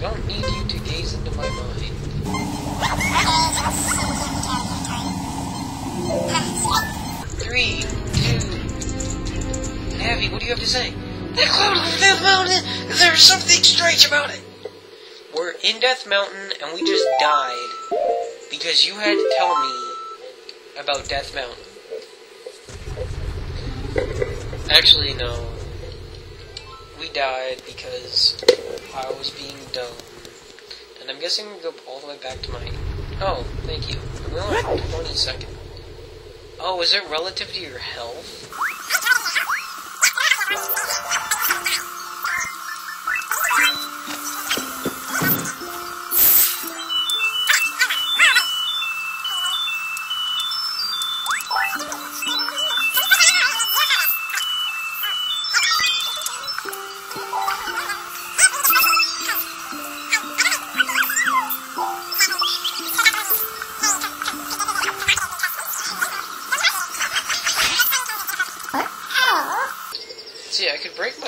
I don't need you to gaze into my mind. Three, two... Navi, what do you have to say? The cloud of Death Mountain! There's something strange about it! We're in Death Mountain, and we just died. Because you had to tell me about Death Mountain. Actually, no. We died because I was being dumb. And I'm guessing we go all the way back to my... Oh, thank you. I'm only on 20 seconds. Oh, is it relative to your health?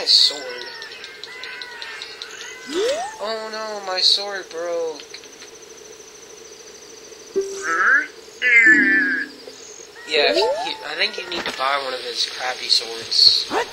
Sword. Oh no, my sword broke. Yeah, I think you need to buy one of his crappy swords. What?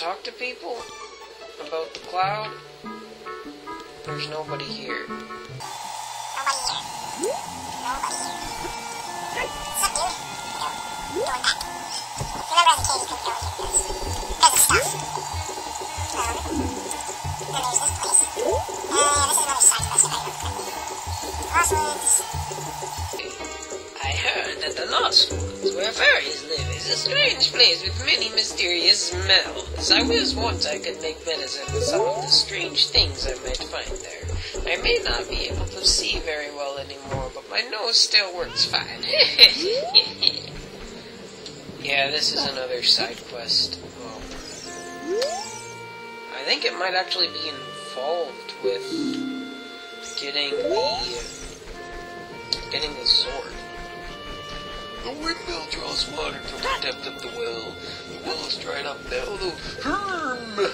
Talk to people about the cloud. There's nobody here. Where fairies live is a strange place with many mysterious smells. I wish once I could make medicine with some of the strange things I might find there. I may not be able to see very well anymore, but my nose still works fine. Yeah, this is another side quest. Well, I think it might actually be involved with getting the sword. The windmill draws water from the depth of the well. The well is dried up now, though. Herm!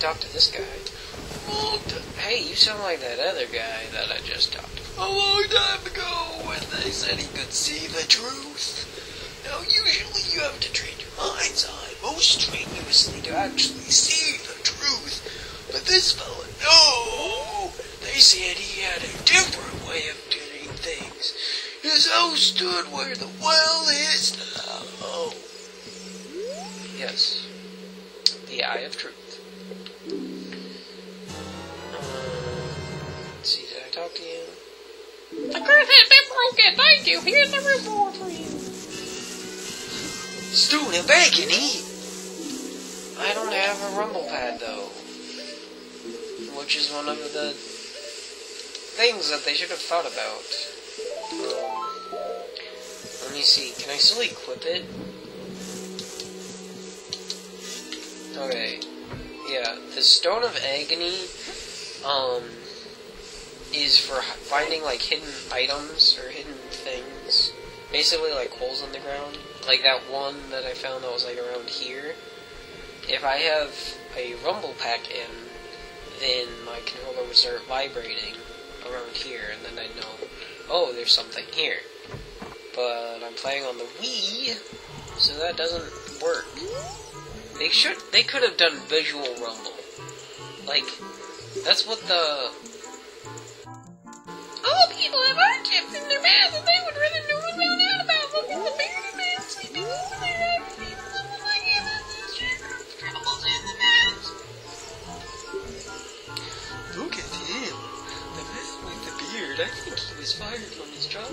Talk to this guy. Hey, you sound like that other guy that I just talked to. A long time ago, when they said he could see the truth. Now, usually you have to train your mind's eye most strenuously to actually see the truth. But this fella, no! They said he had a different way of doing things. His house stood where the well is now. Oh. Yes. The Eye of Truth. Talk to you. The curse has been broken. Thank you. Here's the reward for you. Stone of Agony. I don't have a rumble pad though, which is one of the things that they should have thought about. Let me see. Can I still equip it? Okay. Yeah, the Stone of Agony. Is for finding, like, hidden items or hidden things. Basically, like, holes in the ground. Like that one that I found that was, like, around here. If I have a rumble pack in, then my controller would start vibrating around here, and then I know, oh, there's something here. But I'm playing on the Wii, so that doesn't work. They could have done visual rumble. Like, that's what the... People have hardships in their mouths and they would rather no one found out about them because the bearded man sleeping over there after people looking like you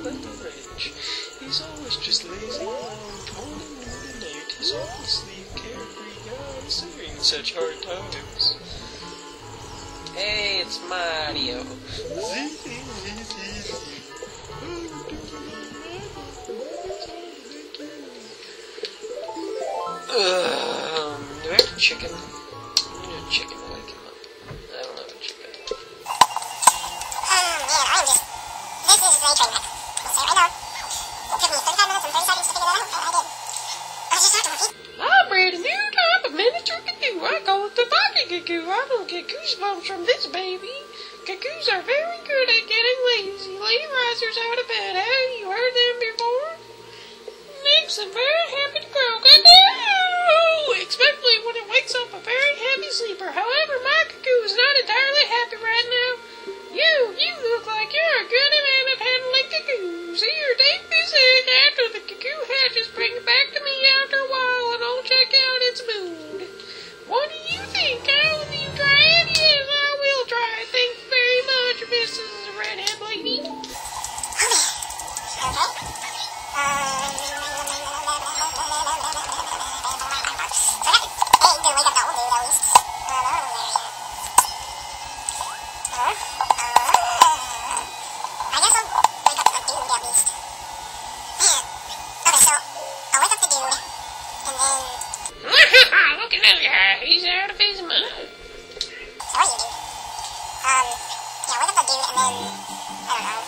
Ingo Ranch. He's always just lazy around, moaning in the night. He's obviously a carefree guy, considering such hard times. Hey, it's Mario. Do I have a chicken? I'm gonna do a chicken to wake him up. I don't have a chicken. This is the train wreck. I'll say it right now. It took me 35 minutes and 30 seconds to figure that out, but I did. I just have to repeat. I bred a new type of miniature cuckoo. I call it the pocket cuckoo. I don't get goosebumps from this baby. Cuckoos are very good at getting lazy. Lay risers out of bed. Have you heard them before? Makes them very happy to grow. Cuckoo! Especially when it wakes up a very happy sleeper. However, my cuckoo is not entirely happy right now. You look like you're a good man at handling cuckoos. Here, take this egg after the cuckoo hatches. Bring it back to me after a while and I'll check out its mood. What do you think? How will you try it? Yes, I will try it. Thank you very much, Mrs. Redhead Lady. He's out of his mind. So what do you do? Yeah, wake up the dude and then, I don't know. I don't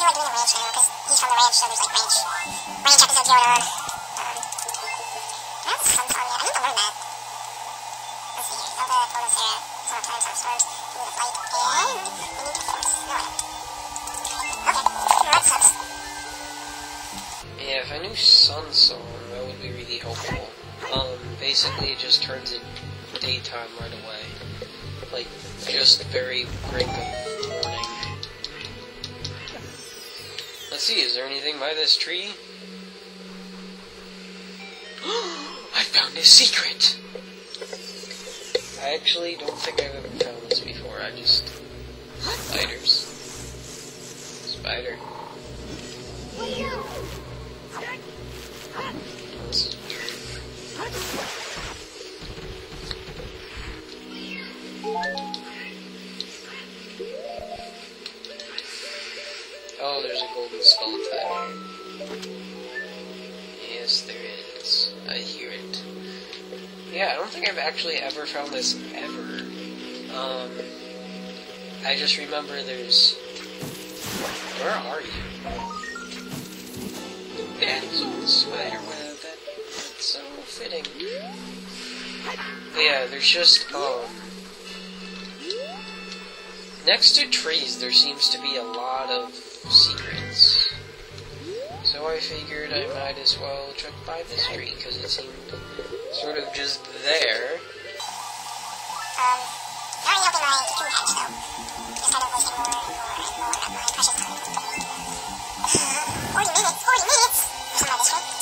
know if you want to do the ranch channel, because he's from the ranch, so there's like ranch episodes going on. I don't have the Sun Song yet. I need to learn that. Let's see here. Zelda, bonus era, solar time, solar storms, you need to fight, and you need to force. No way. Okay. Well, that sucks. Yeah, if I knew Sun Song, that would be really helpful. Basically it just turns it daytime right away. Like, just very break of morning. Let's see, is there anything by this tree? I found a secret! I actually don't think I've ever found this before, I just... Spiders. Spider. Oh, there's a golden skeleton. Yes, there is. I hear it. Yeah, I don't think I've actually ever found this ever. I just remember there's... Where are you? That's a spider web. That's so fitting. But yeah, there's just, next to trees, there seems to be a lot of secrets. So I figured I might as well check by this tree, because it seemed sort of just there. Not really helping my cuckoo hatch, though. Just kind of wasting more and more and more of my precious time. 40 minutes! 40 minutes! It's not this way.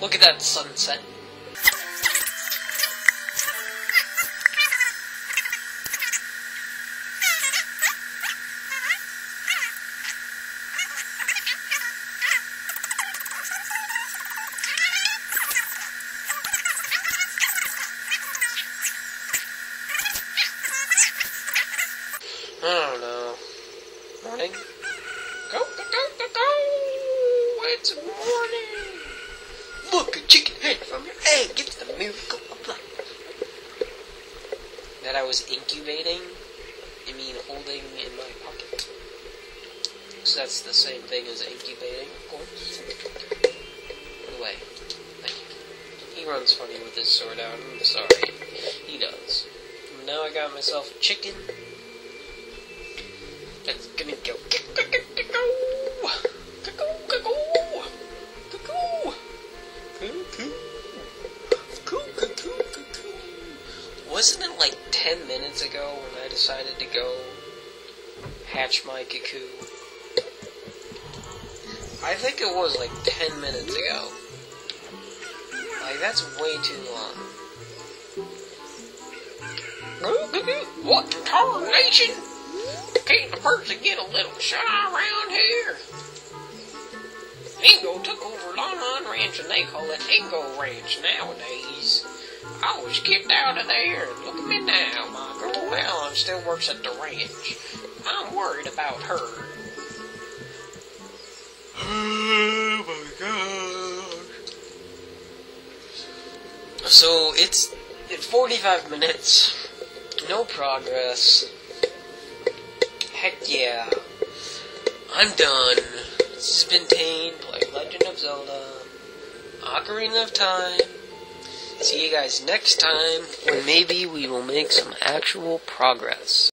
Look at that sunset. That I was incubating, I mean holding in my pocket. that's the same thing as incubating, of course. Anyway, thank you. He runs funny with his sword out, I'm sorry. He does. Now I got myself a chicken. That's gonna go. Wasn't it like 10 minutes ago when I decided to go hatch my cuckoo? I think it was like 10 minutes ago. Like, that's way too long. What in tarnation? Can't the person get a little shy around here? Ingo took over Tain Ranch and they call it Ingo Ranch nowadays. I was kicked out of there, and look at me now, my girl Helen still works at the ranch. I'm worried about her. Oh my gosh. So, it's 45 minutes. No progress. Heck yeah. I'm done. This has been Tain, playing Legend of Zelda, Ocarina of Time. See you guys next time, when maybe we will make some actual progress.